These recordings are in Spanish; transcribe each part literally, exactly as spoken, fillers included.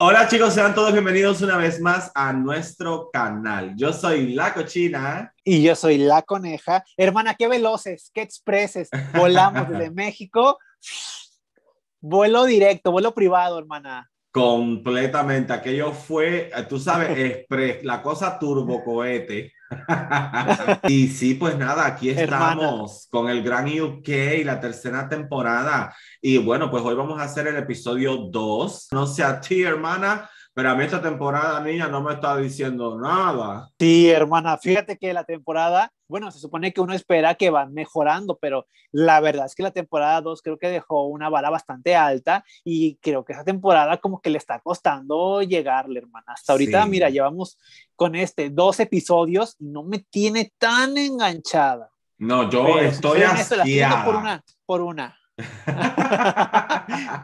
Hola chicos, sean todos bienvenidos una vez más a nuestro canal. Yo soy la cochina. Y yo soy la coneja. Hermana, qué veloces, qué expreses. Volamos desde México. Vuelo directo, vuelo privado, hermana. Completamente. Aquello fue, tú sabes, express, la cosa turbocohete. Y sí, pues nada, aquí estamos, hermana, con el gran U K y la tercera temporada. Y bueno, pues hoy vamos a hacer el episodio dos. No sé a ti, hermana, pero a mí esta temporada, niña, no me está diciendo nada. Sí, hermana, fíjate que la temporada, bueno, se supone que uno espera que van mejorando, pero la verdad es que la temporada dos creo que dejó una vara bastante alta y creo que esa temporada como que le está costando llegarle, hermana. Hasta ahorita, sí. Mira, llevamos con este dos episodios y no me tiene tan enganchada. No, yo pero estoy asqueada. Por una, por una.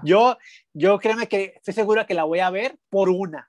yo, yo créeme que estoy segura que la voy a ver por una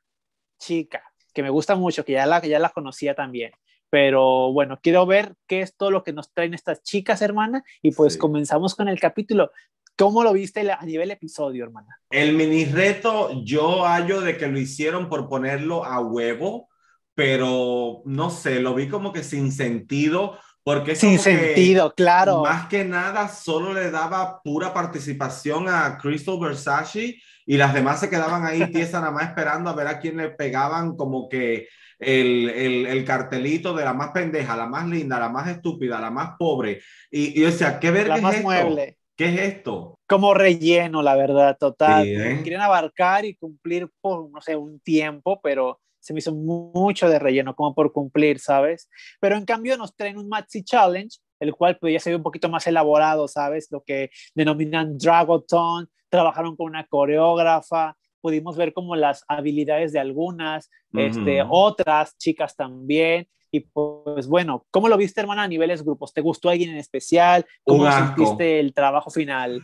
chica que me gusta mucho, que ya la, que ya la conocía también. Pero bueno, quiero ver qué es todo lo que nos traen estas chicas, hermana. Y pues sí, comenzamos con el capítulo. ¿Cómo lo viste a nivel episodio, hermana? El mini reto, yo hallo de que lo hicieron por ponerlo a huevo, pero no sé, lo vi como que sin sentido. Porque sin sentido, claro. Más que nada, solo le daba pura participación a Crystal Versace y las demás se quedaban ahí tiesas nada más esperando a ver a quién le pegaban como que el, el, el cartelito de la más pendeja, la más linda, la más estúpida, la más pobre. Y, y o sea, ¿qué verga es esto? Mueble. ¿Qué es esto? Como relleno, la verdad, total. Sí, ¿eh? Quieren abarcar y cumplir por, no sé, un tiempo, pero se me hizo mucho de relleno, como por cumplir, ¿sabes? Pero en cambio nos traen un Maxi Challenge, el cual podía ser un poquito más elaborado, ¿sabes? Lo que denominan Drag-O-Ton, trabajaron con una coreógrafa, pudimos ver como las habilidades de algunas, uh-huh. este, otras chicas también, y pues bueno, ¿cómo lo viste, hermana, a niveles grupos? ¿Te gustó alguien en especial? ¿Cómo sentiste el trabajo final?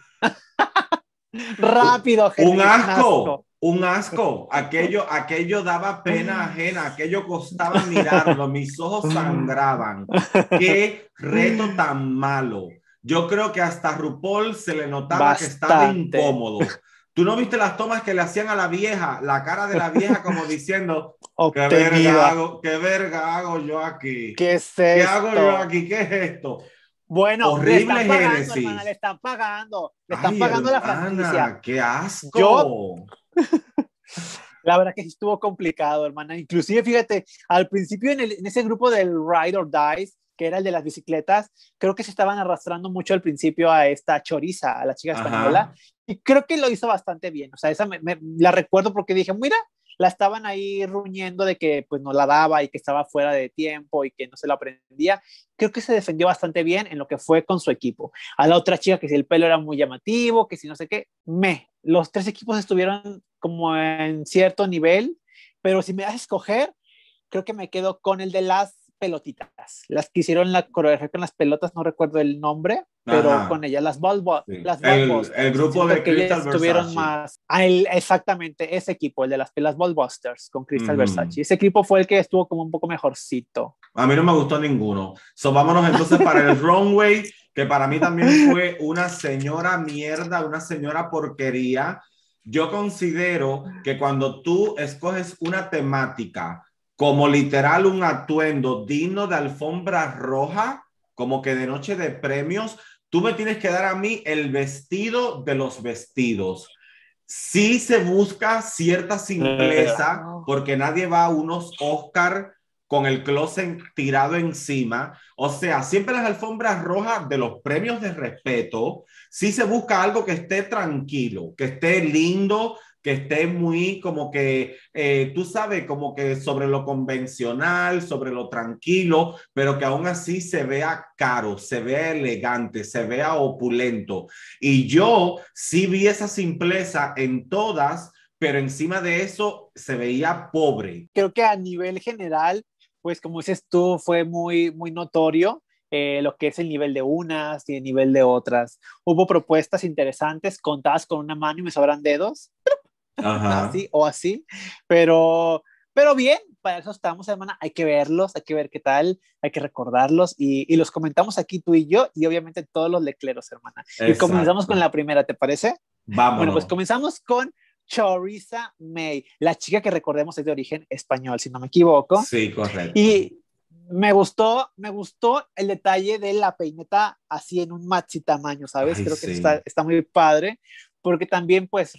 Rápido, gente. Un asco. Un asco. Un asco, aquello, aquello daba pena ajena, aquello costaba mirarlo, mis ojos sangraban. Qué reto tan malo. Yo creo que hasta RuPaul se le notaba bastante que estaba incómodo. ¿Tú no viste las tomas que le hacían a la vieja? La cara de la vieja como diciendo, ¿qué verga hago, qué verga hago yo aquí? ¿Qué es esto? ¿Qué hago yo aquí? ¿Qué es esto? Bueno, horrible, le están pagando, génesis. Hermana, le están pagando, le están Ay, pagando hermana, la franquicia. ¡Qué asco! Yo... La verdad que sí estuvo complicado, hermana. Inclusive, fíjate, al principio en, el, en ese grupo del Ride or Die, que era el de las bicicletas, creo que se estaban arrastrando mucho al principio a esta Charissa, a la chica española. Ajá. Y creo que lo hizo bastante bien. O sea, esa me, me, la recuerdo porque dije, mira, la estaban ahí ruñendo de que pues no la daba y que estaba fuera de tiempo y que no se lo aprendía. Creo que se defendió bastante bien en lo que fue con su equipo. A la otra chica que si el pelo era muy llamativo, que si no sé qué, me... Los tres equipos estuvieron como en cierto nivel, pero si me das a escoger, creo que me quedo con el de las pelotitas, las que hicieron la coreografía con las pelotas, no recuerdo el nombre, pero ajá, con ellas, las Ballbusters. Sí. El, el grupo de Crystal Versace. Estuvieron más, el, exactamente, ese equipo, el de las, las Ballbusters con Crystal uh-huh. Versace. Ese equipo fue el que estuvo como un poco mejorcito. A mí no me gustó ninguno. So, vámonos entonces para el runway, que para mí también fue una señora mierda, una señora porquería. Yo considero que cuando tú escoges una temática como literal un atuendo digno de alfombra roja, como que de noche de premios, tú me tienes que dar a mí el vestido de los vestidos. Sí se busca cierta simpleza, porque nadie va a unos Oscar con el closet tirado encima. O sea, siempre las alfombras rojas de los premios de respeto, sí se busca algo que esté tranquilo, que esté lindo, que esté muy como que, eh, tú sabes, como que sobre lo convencional, sobre lo tranquilo, pero que aún así se vea caro, se vea elegante, se vea opulento. Y yo sí vi esa simpleza en todas, pero encima de eso se veía pobre. Creo que a nivel general, pues como dices tú, fue muy, muy notorio. Eh, lo que es el nivel de unas y el nivel de otras. Hubo propuestas interesantes, contadas con una mano y me sobran dedos. Ajá. Así o así, pero, pero bien, para eso estamos, hermana. Hay que verlos, hay que ver qué tal, hay que recordarlos y, y los comentamos aquí tú y yo y obviamente todos los lecleros, hermana. Exacto. Y comenzamos con la primera, ¿te parece? Vámonos. Bueno, pues comenzamos con Charissa May, la chica que recordemos es de origen español, si no me equivoco. Sí, correcto. Y me gustó, me gustó el detalle de la peineta así en un maxi tamaño, ¿sabes? Ay, creo sí. que está, está muy padre, porque también pues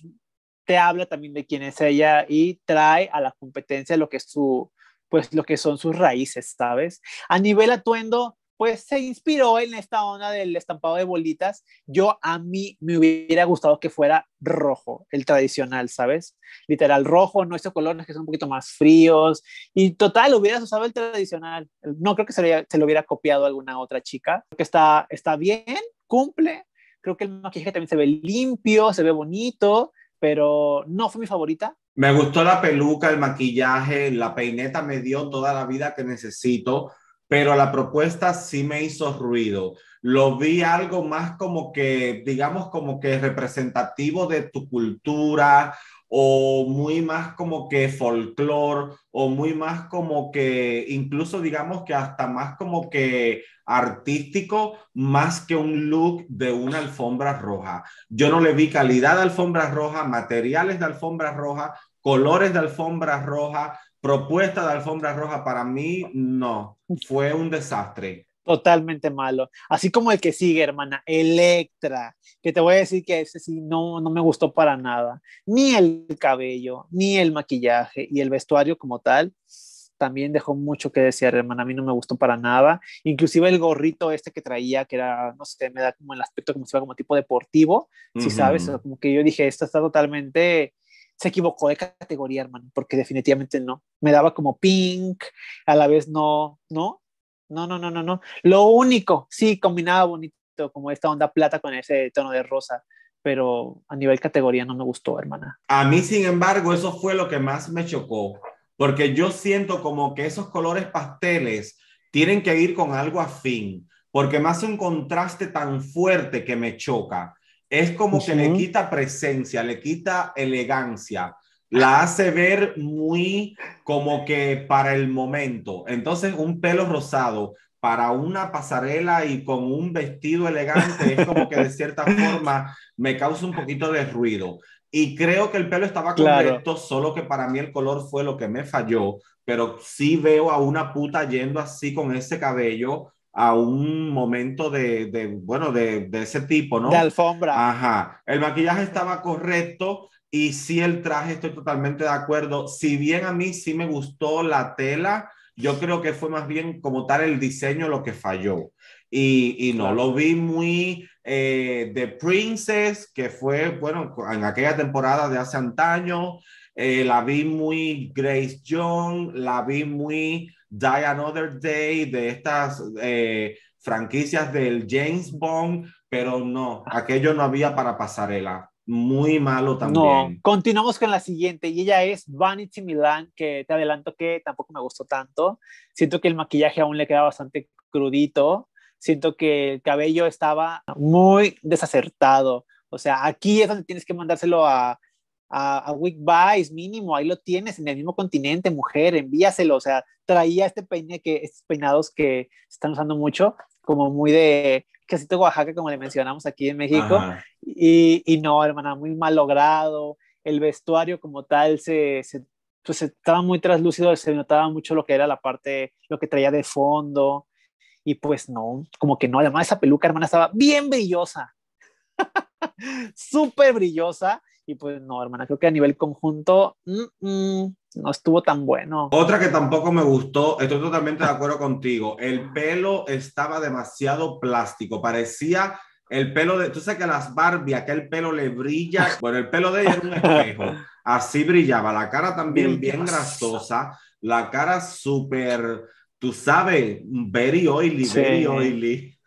te habla también de quién es ella y trae a la competencia lo que es su, pues lo que son sus raíces, ¿sabes? A nivel atuendo, pues se inspiró en esta onda del estampado de bolitas. Yo a mí me hubiera gustado que fuera rojo, el tradicional, ¿sabes? Literal rojo, no estos colores que son un poquito más fríos. Y total, hubieras usado el tradicional. No creo que se, le, se lo hubiera copiado a alguna otra chica. Creo que está, está bien, cumple. Creo que el maquillaje también se ve limpio, se ve bonito, pero no fue mi favorita. Me gustó la peluca, el maquillaje, la peineta me dio toda la vida que necesito. Pero la propuesta sí me hizo ruido. Lo vi algo más como que, digamos, como que representativo de tu cultura, o muy más como que folclore, o muy más como que, incluso digamos que hasta más como que artístico, más que un look de una alfombra roja. Yo no le vi calidad de alfombra roja, materiales de alfombra roja, colores de alfombra roja, propuesta de alfombra roja. Para mí, no. Fue un desastre. Totalmente malo. Así como el que sigue, hermana, Electra, que te voy a decir que ese sí no, no me gustó para nada. Ni el cabello, ni el maquillaje, y el vestuario como tal también dejó mucho que desear, hermana. A mí no me gustó para nada. Inclusive el gorrito este que traía, que era, no sé, me da como el aspecto como si fuera como tipo deportivo, uh-huh. si sabes, como que yo dije, esto está totalmente... se equivocó de categoría, hermano, porque definitivamente no. Me daba como pink, a la vez no, no, no, no, no, no, no. Lo único, sí, combinaba bonito, como esta onda plata con ese tono de rosa, pero a nivel categoría no me gustó, hermana. A mí, sin embargo, eso fue lo que más me chocó, porque yo siento como que esos colores pasteles tienen que ir con algo afín, porque me hace un contraste tan fuerte que me choca. Es como uh-huh. que le quita presencia, le quita elegancia, la hace ver muy como que para el momento. Entonces un pelo rosado para una pasarela y con un vestido elegante es como que de cierta forma me causa un poquito de ruido. Y creo que el pelo estaba correcto, claro. Solo que para mí el color fue lo que me falló, pero sí veo a una puta yendo así con ese cabello a un momento de, de bueno, de, de ese tipo, ¿no? De alfombra. Ajá. El maquillaje estaba correcto y sí el traje, estoy totalmente de acuerdo. Si bien a mí sí me gustó la tela, yo creo que fue más bien como tal el diseño lo que falló. Y, y no, lo vi muy eh, The Princess, que fue, bueno, en aquella temporada de hace antaño, eh, la vi muy Grace Jones, la vi muy... Die Another Day, de estas eh, franquicias del James Bond, pero no, aquello no había para pasarela, muy malo también. No, continuamos con la siguiente, y ella es Vanity Milan, que te adelanto que tampoco me gustó tanto. Siento que el maquillaje aún le queda bastante crudito, siento que el cabello estaba muy desacertado, o sea, aquí es donde tienes que mandárselo a a, a Wig Buys, mínimo, ahí lo tienes en el mismo continente, mujer, envíaselo. O sea, traía este peine que, estos peinados que se están usando mucho, como muy de casito de Oaxaca, como le mencionamos aquí en México, y, y no, hermana, muy mal logrado. El vestuario como tal se, se, pues estaba muy translúcido, se notaba mucho lo que era la parte, lo que traía de fondo, y pues no, como que no. Además esa peluca, hermana, estaba bien brillosa, súper brillosa. Y pues no, hermana, creo que a nivel conjunto mm, mm, no estuvo tan bueno. Otra que tampoco me gustó, estoy totalmente de acuerdo contigo, el pelo estaba demasiado plástico, parecía el pelo de, tú sabes que las Barbie, aquel pelo le brilla, bueno, el pelo de ella era un espejo, así brillaba, la cara también bien grasosa, la cara súper, tú sabes, very oily, sí. very oily.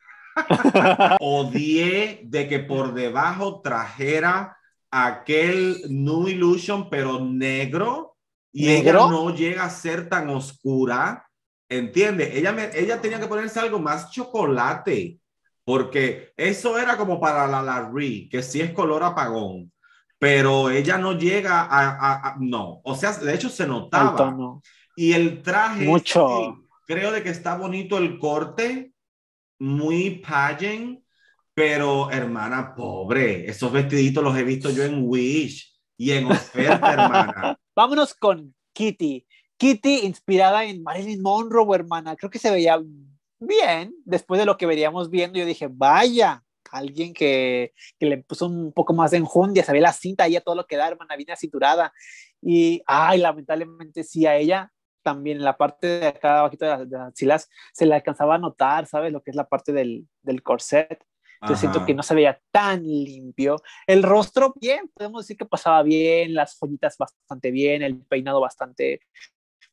Odié de que por debajo trajera aquel New Illusion, pero negro, y ¿negro? Ella no llega a ser tan oscura, ¿entiendes? Ella, me, ella tenía que ponerse algo más chocolate, porque eso era como para la Larry, que sí es color apagón, pero ella no llega a, a, a no, o sea, de hecho se notaba, y el traje, mucho. Sí, creo de que está bonito el corte, muy pageant, pero, hermana, pobre, esos vestiditos los he visto yo en Wish y en oferta, hermana. Vámonos con Kitty. Kitty, inspirada en Marilyn Monroe, hermana. Creo que se veía bien. Después de lo que veríamos viendo, yo dije, vaya, alguien que, que le puso un poco más de enjundia. Se ve la cinta ahí a todo lo que da, hermana, bien acinturada. Y, ay, lamentablemente sí, a ella también en la parte de acá abajito de las, de las axilas se le alcanzaba a notar, ¿sabes? Lo que es la parte del, del corset. Yo siento que no se veía tan limpio. El rostro, bien, podemos decir que pasaba bien, las joyitas bastante bien, el peinado bastante,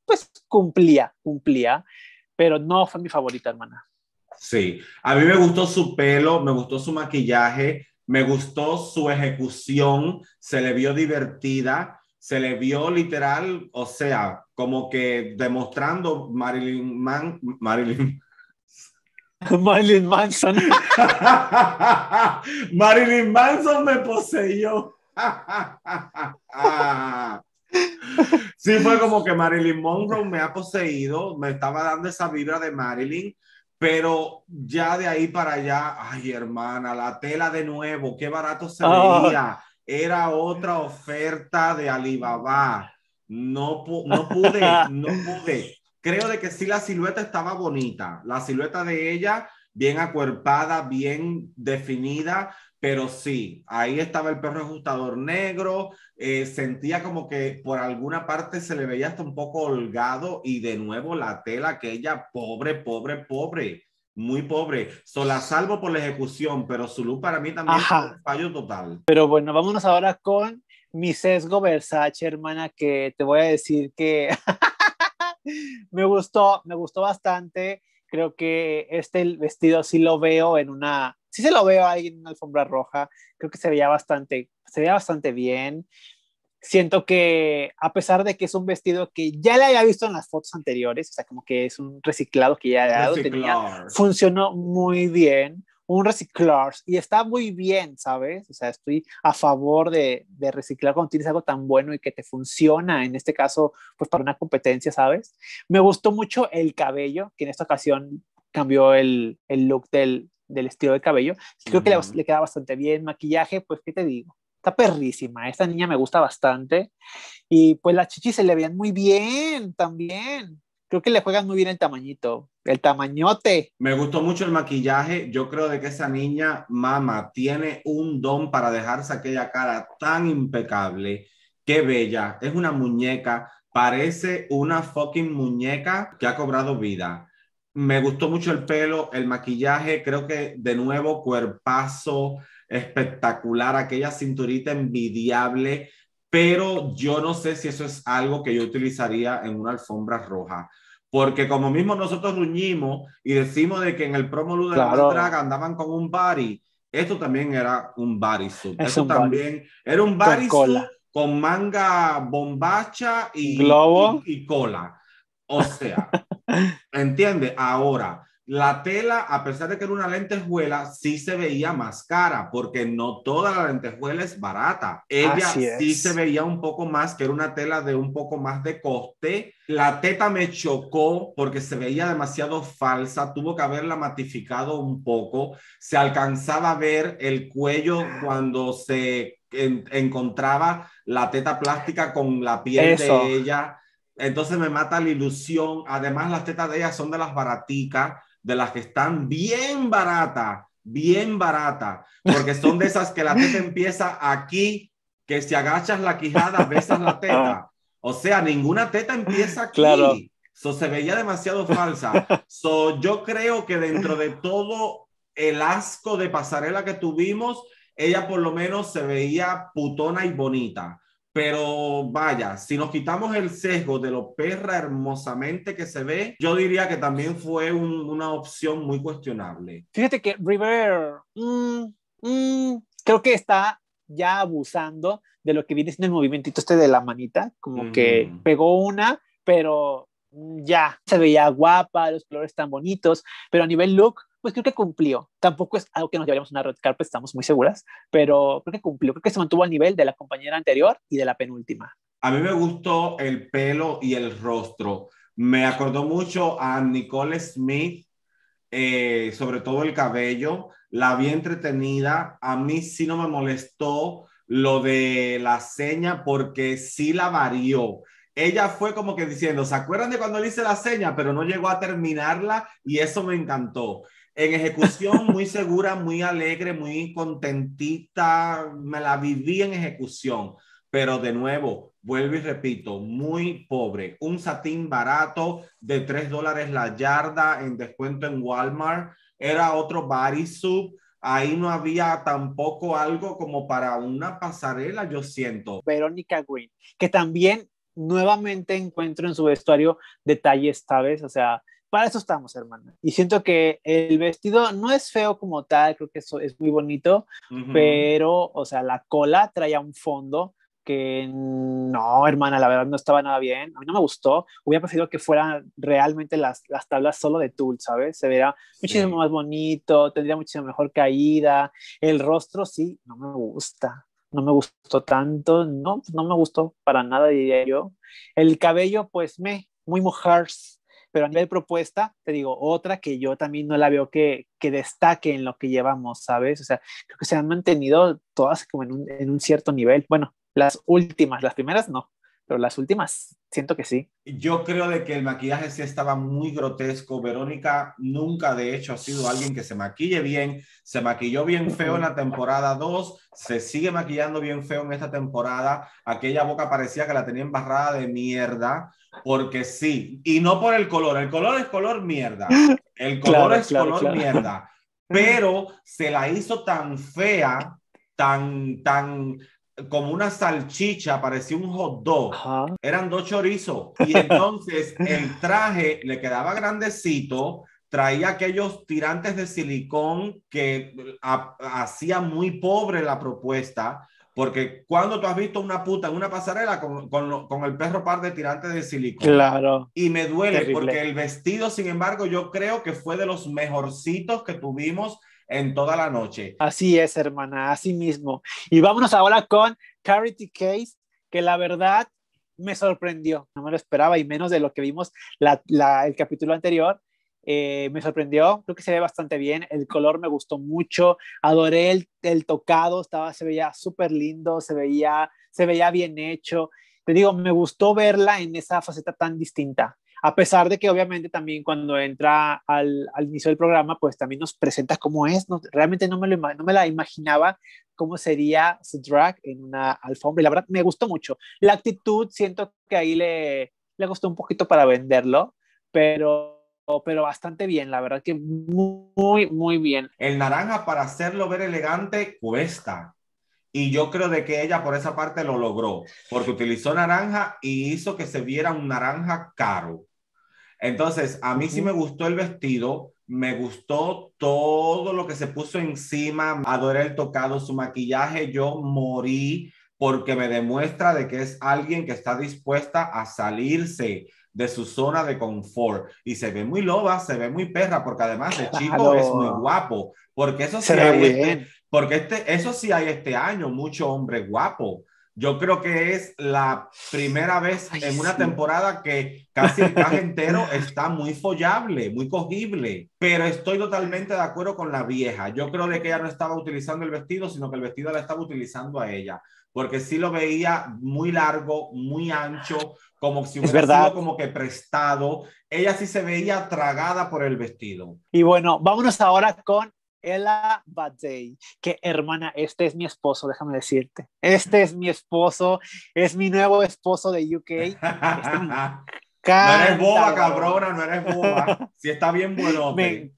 pues cumplía, cumplía, pero no fue mi favorita, hermana. Sí, a mí me gustó su pelo, me gustó su maquillaje, me gustó su ejecución, se le vio divertida, se le vio literal, o sea, como que demostrando Marilyn Man, Marilyn Marilyn Manson. Marilyn Manson me poseyó. Sí, fue como que Marilyn Monroe me ha poseído, me estaba dando esa vibra de Marilyn, pero ya de ahí para allá, ay, hermana, la tela de nuevo, qué barato se oh. veía. Era otra oferta de Alibaba. No, no pude, no pude. Creo de que sí, la silueta estaba bonita. La silueta de ella, bien acuerpada, bien definida, pero sí, ahí estaba el perro ajustador negro. Eh, sentía como que por alguna parte se le veía hasta un poco holgado, y de nuevo la tela que ella, pobre, pobre, pobre, muy pobre. So, la salvo por la ejecución, pero su look para mí también fue un fallo total. Pero bueno, vámonos ahora con mi sesgo Versace, hermana, que te voy a decir que... Me gustó, me gustó bastante. Creo que este el vestido sí lo veo en una, sí se lo veo ahí en una alfombra roja. Creo que se veía bastante, se veía bastante bien. Siento que a pesar de que es un vestido que ya le había visto en las fotos anteriores, o sea, como que es un reciclado que ya había dado, tenía, funcionó muy bien, un reciclar, y está muy bien, ¿sabes? O sea, estoy a favor de, de reciclar cuando tienes algo tan bueno y que te funciona, en este caso, pues para una competencia, ¿sabes? Me gustó mucho el cabello, que en esta ocasión cambió el, el look del, del estilo de cabello. Creo uh-huh. que le, le queda bastante bien. Maquillaje, pues, ¿qué te digo? Está perrísima, esta niña me gusta bastante, y pues las chichis se le veían muy bien también. Creo que le juegan muy bien el tamañito, el tamañote. Me gustó mucho el maquillaje. Yo creo de que esa niña, mamá, tiene un don para dejarse aquella cara tan impecable. Qué bella. Es una muñeca. Parece una fucking muñeca que ha cobrado vida. Me gustó mucho el pelo, el maquillaje. Creo que, de nuevo, cuerpazo espectacular. Aquella cinturita envidiable. Pero yo no sé si eso es algo que yo utilizaría en una alfombra roja, porque como mismo nosotros gruñimos y decimos de que en el promo de la claro. drag andaban con un body, esto también era un bodysuit, es esto un también body. Era un bodysuit con, con manga bombacha y, Globo. y, y cola, o sea, ¿entiendes? Ahora, la tela, a pesar de que era una lentejuela, sí se veía más cara, porque no toda la lentejuela es barata. Ella sí se veía un poco más, que era una tela de un poco más de coste. La teta me chocó porque se veía demasiado falsa, tuvo que haberla matificado un poco. Se alcanzaba a ver el cuello cuando se en, encontraba la teta plástica con la piel Eso. de ella. Entonces me mata la ilusión. Además, las tetas de ella son de las baraticas, de las que están bien baratas, bien baratas, porque son de esas que la teta empieza aquí, que si agachas la quijada, besas la teta. O sea, ninguna teta empieza aquí. Claro. So, se veía demasiado falsa. So, yo creo que dentro de todo el asco de pasarela que tuvimos, ella por lo menos se veía putona y bonita. Pero vaya, si nos quitamos el sesgo de lo perra hermosamente que se ve, yo diría que también fue un, una opción muy cuestionable. Fíjate que River, mmm, mmm, creo que está ya abusando de lo que viene siendo el movimentito este de la manita, como mm. que pegó una, pero ya se veía guapa, los colores tan bonitos, pero a nivel look, pues creo que cumplió. Tampoco es algo que nos llevaríamos una red carpet, estamos muy seguras, pero creo que cumplió. Creo que se mantuvo al nivel de la compañera anterior y de la penúltima. A mí me gustó el pelo y el rostro. Me acordó mucho a Nicole Smith, eh, sobre todo el cabello. La vi entretenida. A mí sí no me molestó lo de la seña, porque sí la varió. Ella fue como que diciendo, ¿se acuerdan de cuando le hice la seña? Pero no llegó a terminarla y eso me encantó. En ejecución, muy segura, muy alegre, muy contentita. Me la viví en ejecución. Pero de nuevo, vuelvo y repito, muy pobre. Un satín barato de tres dólares la yarda en descuento en Walmart. Era otro bodysuit. Ahí no había tampoco algo como para una pasarela, yo siento. Verónica Green, que también nuevamente encuentro en su vestuario detalles, ¿sabes? O sea, para eso estamos, hermana. Y siento que el vestido no es feo como tal, creo que eso es muy bonito, uh-huh. pero, o sea, la cola traía un fondo que no, hermana, la verdad no estaba nada bien. A mí no me gustó. Hubiera preferido que fueran realmente las, las tablas solo de tul, ¿sabes? Se vería muchísimo sí. más bonito, tendría muchísimo mejor caída. El rostro, sí, no me gusta. No me gustó tanto. No, no me gustó para nada, diría yo. El cabello, pues, me, muy mojars. Pero a nivel propuesta, te digo, otra que yo también no la veo que, que destaque en lo que llevamos, ¿sabes? O sea, creo que se han mantenido todas como en un, en un cierto nivel. Bueno, las últimas, las primeras no, pero las últimas siento que sí. Yo creo de que el maquillaje sí estaba muy grotesco. Verónica nunca de hecho ha sido alguien que se maquille bien. Se maquilló bien feo en la temporada dos, se sigue maquillando bien feo en esta temporada. Aquella boca parecía que la tenía embarrada de mierda, porque sí, y no por el color. El color es color mierda. El color claro, es claro, color claro. mierda. Pero se la hizo tan fea, tan, tan... como una salchicha, parecía un hot dog. Ajá. Eran dos chorizos. Y entonces el traje le quedaba grandecito, traía aquellos tirantes de silicón que hacía muy pobre la propuesta, porque cuando tú has visto una puta en una pasarela con, con, con el perro par de tirantes de silicón. Claro. Y me duele terrible. Porque el vestido, sin embargo, yo creo que fue de los mejorcitos que tuvimos en toda la noche. Así es, hermana, así mismo. Y vámonos ahora con Charity Case, que la verdad me sorprendió. No me lo esperaba, y menos de lo que vimos la, la, el capítulo anterior. Eh, me sorprendió, creo que se ve bastante bien. El color me gustó mucho, adoré el, el tocado, estaba, se veía súper lindo, se veía, se veía bien hecho. Te digo, me gustó verla en esa faceta tan distinta. A pesar de que obviamente también cuando entra al, al inicio del programa, pues también nos presenta cómo es. No, realmente no me, lo, no me la imaginaba cómo sería su drag en una alfombra. Y la verdad me gustó mucho. La actitud siento que ahí le, le costó un poquito para venderlo, pero, pero bastante bien. La verdad que muy, muy bien. El naranja para hacerlo ver elegante cuesta. Y yo creo de que ella por esa parte lo logró, porque utilizó naranja y hizo que se viera un naranja caro. Entonces, a mí uh-huh. sí me gustó el vestido, me gustó todo lo que se puso encima, adoré el tocado, su maquillaje, yo morí, porque me demuestra de que es alguien que está dispuesta a salirse de su zona de confort, y se ve muy loba, se ve muy perra, porque además de chico claro. es muy guapo, porque eso sí hay este, porque este, eso sí hay este año, mucho hombre guapo. Yo creo que es la primera vez Ay, en una sí. temporada que casi el traje entero está muy follable, muy cogible. Pero estoy totalmente de acuerdo con la vieja. Yo creo de que ella no estaba utilizando el vestido, sino que el vestido la estaba utilizando a ella. Porque sí lo veía muy largo, muy ancho, como si hubiera sido como que prestado. Ella sí se veía tragada por el vestido. Y bueno, vámonos ahora con Ella Baddei, que hermana, este es mi esposo, déjame decirte, este es mi esposo, es mi nuevo esposo de U K. Este me encanta, no eres boba, cabrona, no eres boba, si está bien bueno. Me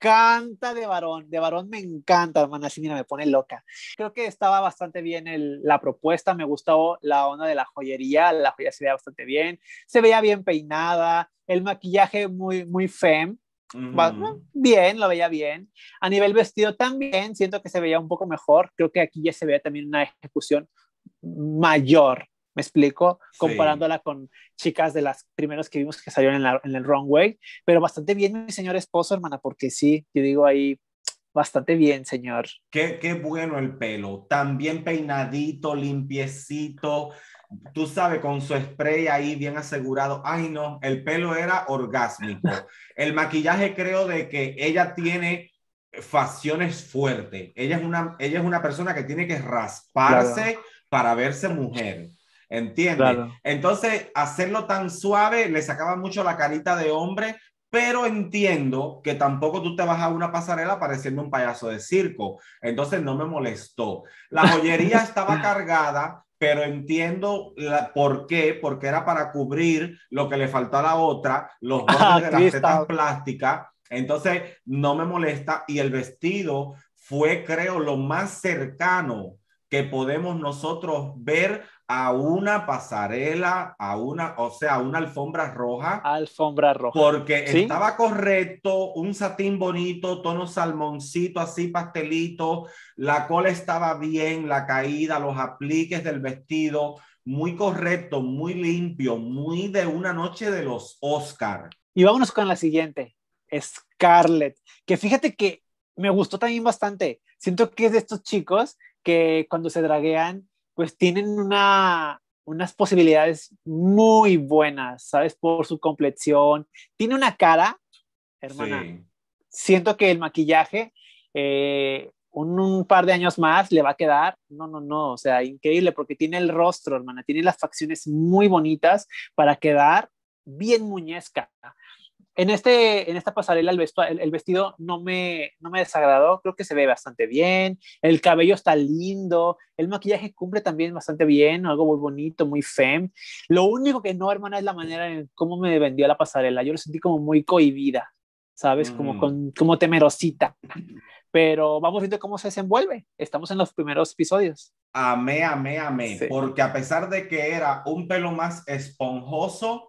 encanta de varón, de varón me encanta, hermana, así mira, me pone loca. Creo que estaba bastante bien el, la propuesta, me gustó la onda de la joyería, la joyería se veía bastante bien, se veía bien peinada, el maquillaje muy, muy femme. Uh-huh. Bien, lo veía bien. A nivel vestido también siento que se veía un poco mejor. Creo que aquí ya se veía también una ejecución mayor, me explico, sí. comparándola con chicas de las primeras que vimos que salieron en, la, en el runway. Pero bastante bien, mi señor esposo, hermana, porque sí, yo digo ahí bastante bien, señor. Qué, qué bueno el pelo, también peinadito, limpiecito, tú sabes, con su spray ahí bien asegurado. Ay no, el pelo era orgásmico. El maquillaje, creo de que ella tiene facción es fuerte. Ella es una, ella es una persona que tiene que rasparse, claro, para verse mujer. ¿Entiendes? Claro. Entonces, hacerlo tan suave le sacaba mucho la carita de hombre, pero entiendo que tampoco tú te vas a una pasarela pareciendo un payaso de circo. Entonces, no me molestó. La joyería estaba cargada, pero entiendo la, por qué, porque era para cubrir lo que le faltó a la otra, los bordes ah, de las tetas plásticas. Entonces, no me molesta. Y el vestido fue, creo, lo más cercano que podemos nosotros ver a una pasarela, a una, o sea, una alfombra roja. Alfombra roja. Porque ¿sí? estaba correcto, un satín bonito, tono salmoncito, así pastelito, la cola estaba bien, la caída, los apliques del vestido, muy correcto, muy limpio, muy de una noche de los Oscar. Y vámonos con la siguiente, Scarlett, que fíjate que me gustó también bastante. Siento que es de estos chicos que cuando se draguean, pues tienen una, unas posibilidades muy buenas, ¿sabes? Por su complexión. Tiene una cara, hermana. Sí. Siento que el maquillaje, eh, un, un par de años más le va a quedar. No, no, no. O sea, increíble, porque tiene el rostro, hermana. Tiene las facciones muy bonitas para quedar bien muñezca. En, este, en esta pasarela el, vestu- el, el vestido no me, no me desagradó, creo que se ve bastante bien, el cabello está lindo, el maquillaje cumple también bastante bien, algo muy bonito, muy femme. Lo único que no, hermana, es la manera en cómo me vendió la pasarela. Yo lo sentí como muy cohibida, ¿sabes? Mm. Como, con, como temerosita. Pero vamos viendo cómo se desenvuelve. Estamos en los primeros episodios. Amé, amé, amé, sí. Porque a pesar de que era un pelo más esponjoso,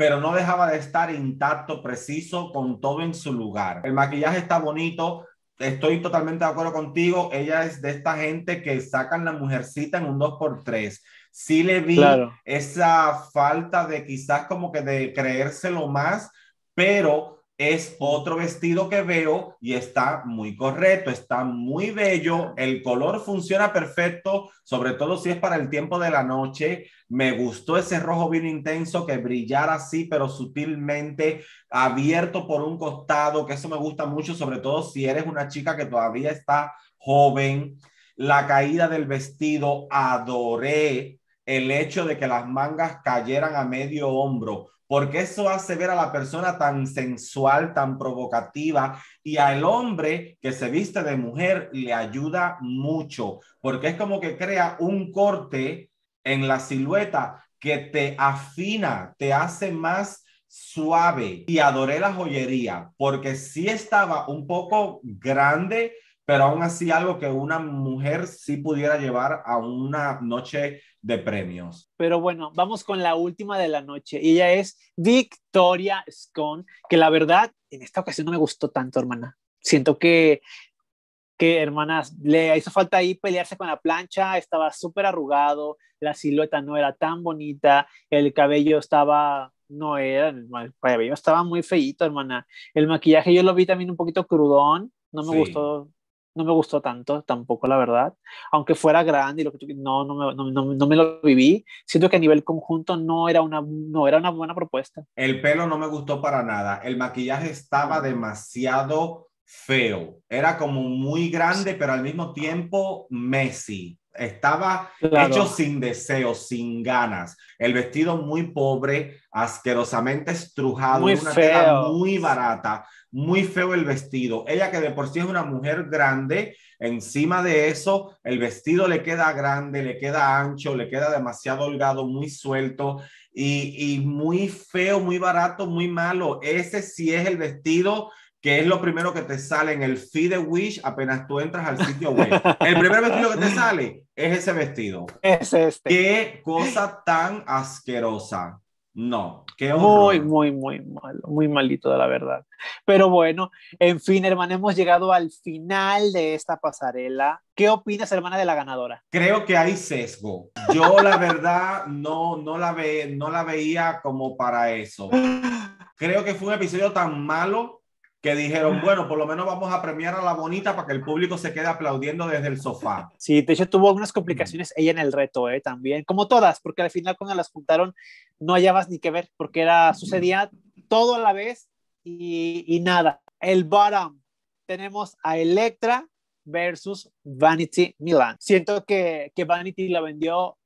pero no dejaba de estar intacto, preciso, con todo en su lugar. El maquillaje está bonito, estoy totalmente de acuerdo contigo, ella es de esta gente que sacan la mujercita en un dos por tres. Sí le vi, claro, esa falta de quizás como que de creérselo más, pero es otro vestido que veo y está muy correcto, está muy bello, el color funciona perfecto, sobre todo si es para el tiempo de la noche. Me gustó ese rojo bien intenso que brillara así, pero sutilmente, abierto por un costado, que eso me gusta mucho, sobre todo si eres una chica que todavía está joven. La caída del vestido, adoré el hecho de que las mangas cayeran a medio hombro, porque eso hace ver a la persona tan sensual, tan provocativa, y al hombre que se viste de mujer le ayuda mucho, porque es como que crea un corte en la silueta que te afina, te hace más suave. Y adoré la joyería, porque sí estaba un poco grande, pero aún así algo que una mujer sí pudiera llevar a una noche de premios. Pero bueno, vamos con la última de la noche. Ella es Victoria Scone, que la verdad, en esta ocasión no me gustó tanto, hermana. Siento que, que hermanas, le hizo falta ahí pelearse con la plancha, estaba súper arrugado, la silueta no era tan bonita, el cabello estaba... no era, el cabello estaba muy feíto, hermana. El maquillaje yo lo vi también un poquito crudón, no me sí. gustó. No me gustó tanto, tampoco, la verdad. Aunque fuera grande, y lo que tú, no, no, me, no, no, no me lo viví. Siento que a nivel conjunto no era, una, no era una buena propuesta. El pelo no me gustó para nada. El maquillaje estaba demasiado feo. Era como muy grande, pero al mismo tiempo Messi. Estaba claro. hecho sin deseo, sin ganas. El vestido muy pobre, asquerosamente estrujado, muy una feo. Tela muy barata, muy feo el vestido. Ella, que de por sí es una mujer grande, encima de eso, el vestido le queda grande, le queda ancho, le queda demasiado holgado, muy suelto y, y muy feo, muy barato, muy malo. Ese sí es el vestido que es lo primero que te sale en el feed de Wish apenas tú entras al sitio web. El primer vestido que te sale es ese vestido. Es este. Qué cosa tan asquerosa. No, qué horror. Muy, muy, muy malo, muy malito, de la verdad. Pero bueno, en fin, hermana, hemos llegado al final de esta pasarela. ¿Qué opinas, hermana, de la ganadora? Creo que hay sesgo. Yo, la verdad, no, no, la ve, no la veía como para eso. Creo que fue un episodio tan malo que dijeron, bueno, por lo menos vamos a premiar a la bonita para que el público se quede aplaudiendo desde el sofá. Sí, de hecho tuvo algunas complicaciones ella en el reto, ¿eh? También, como todas, porque al final cuando las juntaron no hallabas ni que ver, porque era, sucedía todo a la vez y, y nada. El bottom, tenemos a Electra versus Vanity Milan. Siento que, que Vanity la vendió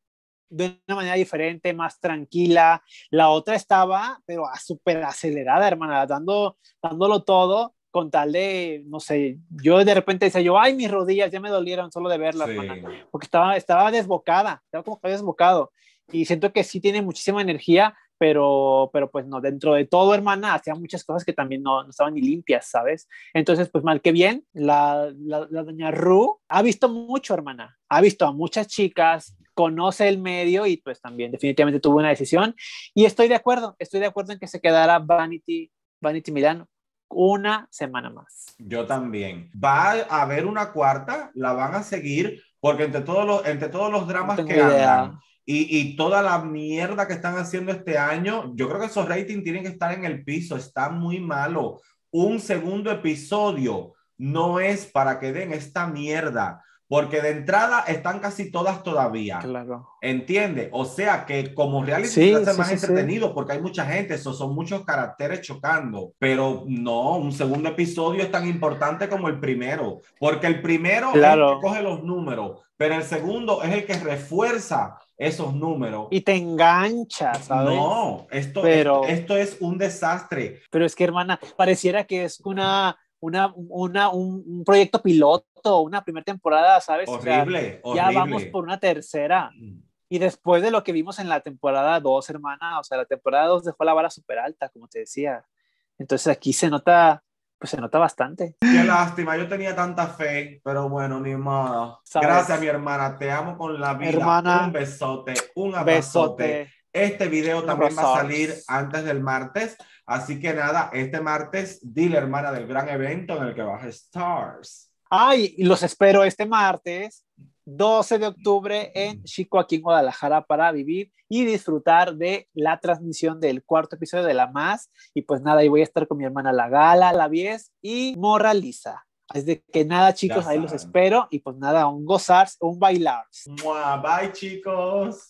de una manera diferente, más tranquila. La otra estaba, pero súper acelerada, hermana, dando, dándolo todo con tal de, no sé, yo de repente decía yo, ay, mis rodillas ya me dolieron solo de verla, sí, hermana, porque estaba, estaba desbocada, estaba como que había desbocado. Y siento que sí tiene muchísima energía, pero, pero pues no, dentro de todo, hermana, hacía muchas cosas que también no, no estaban ni limpias, ¿sabes? Entonces, pues mal que bien, la, la, la doña Ru ha visto mucho, hermana, ha visto a muchas chicas, conoce el medio y pues también definitivamente tuvo una decisión. Y estoy de acuerdo, estoy de acuerdo en que se quedara Vanity, Vanity Milan una semana más. Yo también. Va a haber una cuarta, la van a seguir, porque entre todos los, entre todos los dramas no que idea. andan, Y, y toda la mierda que están haciendo este año, yo creo que esos ratings tienen que estar en el piso, está muy malo. Un segundo episodio no es para que den esta mierda, porque de entrada están casi todas todavía. Claro. ¿Entiendes? O sea que como reality sí, se hace sí, más sí, entretenido sí. porque hay mucha gente, eso son muchos caracteres chocando, pero no, un segundo episodio es tan importante como el primero, porque el primero claro. es el que coge los números, pero el segundo es el que refuerza esos números. Y te engancha, ¿sabes? No, esto, pero, esto, esto es un desastre. Pero es que, hermana, pareciera que es una, una, una, un, un proyecto piloto, una primera temporada, ¿sabes? Horrible, o sea, horrible. Ya vamos por una tercera. Y después de lo que vimos en la temporada dos, hermana, o sea, la temporada dos dejó la vara súper alta, como te decía. Entonces aquí se nota... Pues se nota bastante. Qué lástima, yo tenía tanta fe, pero bueno, ni modo. ¿Sabes? Gracias, mi hermana, te amo con la vida. Hermana, un besote, un abrazote. Este video un también abrazo. va a salir antes del martes, así que nada, este martes, dile, hermana, del gran evento en el que vas a estar. Ay, los espero este martes, doce de octubre, en Chico, aquí en Guadalajara, para vivir y disfrutar de la transmisión del cuarto episodio de La Más. Y pues nada, ahí voy a estar con mi hermana La Gala, La Vies y Moraliza. Así de que nada, chicos, ahí los espero. Y pues nada, un gozar, un bailar. Mua, bye, chicos.